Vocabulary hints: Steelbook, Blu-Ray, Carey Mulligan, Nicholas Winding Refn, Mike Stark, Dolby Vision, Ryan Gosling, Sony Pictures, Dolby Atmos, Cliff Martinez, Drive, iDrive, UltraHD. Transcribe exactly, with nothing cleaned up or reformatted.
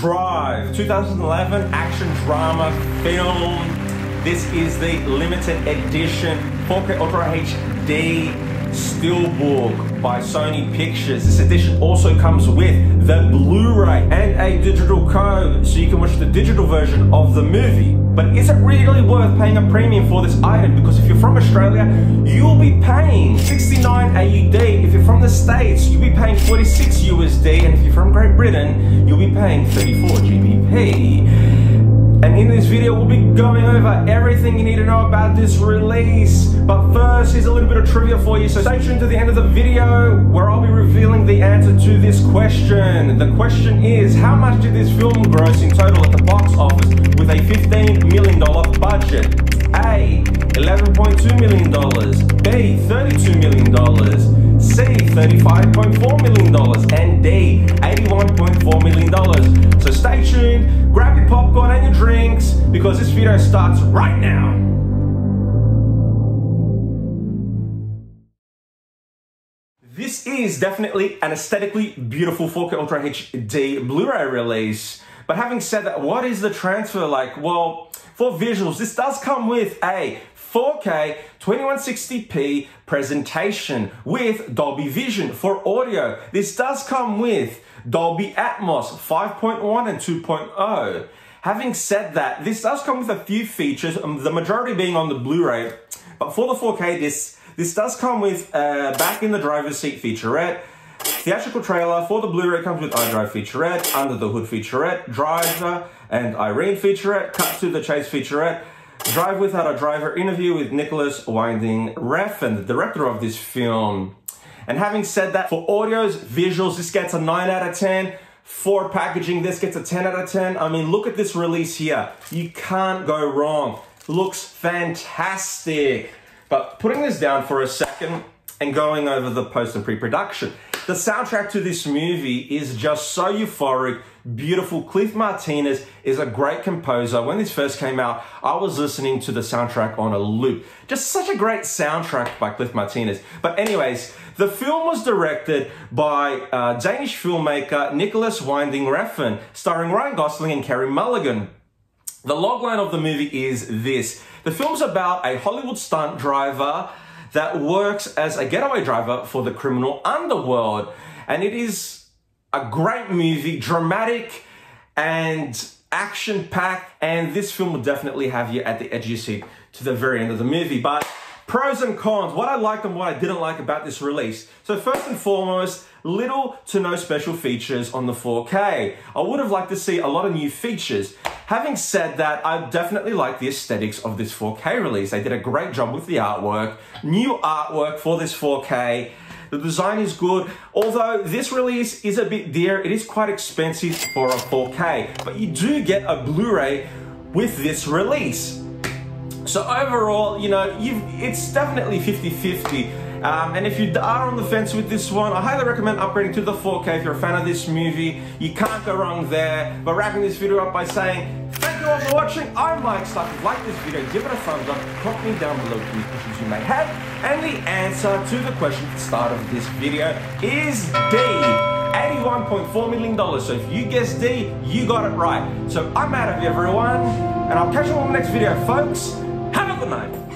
Drive, two thousand eleven action drama film. This is the limited edition four K Ultra H D Steelbook by Sony Pictures. This edition also comes with the Blu-ray and a digital code, so you can watch the digital version of the movie. But is it really worth paying a premium for this item? Because if you're from Australia, you'll be paying sixty-nine A U D. If you're from the States, you'll be paying forty-six U S D. And if you're from Great Britain, you'll be paying thirty-four G B P. And in this video, we'll be going over everything you need to know about this release. But first, here's a little bit of trivia for you. So stay tuned to the end of the video, where I'll be revealing the answer to this question. The question is, how much did this film gross in total at the box office with a fifteen million dollar budget? A, eleven point two million dollars. B, thirty-two million dollars. C, thirty-five point four million dollars. And D, eighty-one point four million dollars. So stay tuned, grab your popcorn and your drinks, because this video starts right now. This is definitely an aesthetically beautiful four K Ultra H D Blu-ray release. But having said that, what is the transfer like? Well, for visuals, this does come with a four K twenty-one sixty P presentation with Dolby Vision. For audio, this does come with Dolby Atmos five point one and two point oh. Having said that, this does come with a few features, the majority being on the Blu-ray. But for the four K, this, this does come with a back in the driver's seat featurette, theatrical trailer. For the Blu-ray, comes with iDrive featurette, Under the Hood featurette, Driver and Irene featurette, Cut to the Chase featurette, Drive Without a Driver interview with Nicholas Winding Refn, the director of this film. And having said that, for audios, visuals, this gets a nine out of ten. For packaging, this gets a ten out of ten. I mean, look at this release here. You can't go wrong. Looks fantastic. But putting this down for a second and going over the post and pre-production, the soundtrack to this movie is just so euphoric, beautiful. Cliff Martinez is a great composer. When this first came out, I was listening to the soundtrack on a loop. Just such a great soundtrack by Cliff Martinez. But anyways, the film was directed by uh, Danish filmmaker Nicholas Winding Refn, starring Ryan Gosling and Carey Mulligan. The logline of the movie is this. The film's about a Hollywood stunt driver that works as a getaway driver for the criminal underworld. And it is a great movie, dramatic and action-packed. And this film will definitely have you at the edge of your seat to the very end of the movie. But pros and cons, what I liked and what I didn't like about this release. So first and foremost, little to no special features on the four K. I would have liked to see a lot of new features. Having said that, I definitely like the aesthetics of this four K release. They did a great job with the artwork. New artwork for this four K. The design is good. Although this release is a bit dear, it is quite expensive for a four K. But you do get a Blu-ray with this release. So overall, you know, you've, it's definitely fifty fifty. Um, and if you are on the fence with this one, I highly recommend upgrading to the four K if you're a fan of this movie. You can't go wrong there. But wrapping this video up by saying, thank you all for watching. I'm Mike Stark. If you like this video, give it a thumbs up. Comment me down below any questions you may have. And the answer to the question at the start of this video is D, eighty-one point four million dollars. So if you guessed D, you got it right. So I'm out of here, everyone. And I'll catch you on the next video, folks. Have a good night.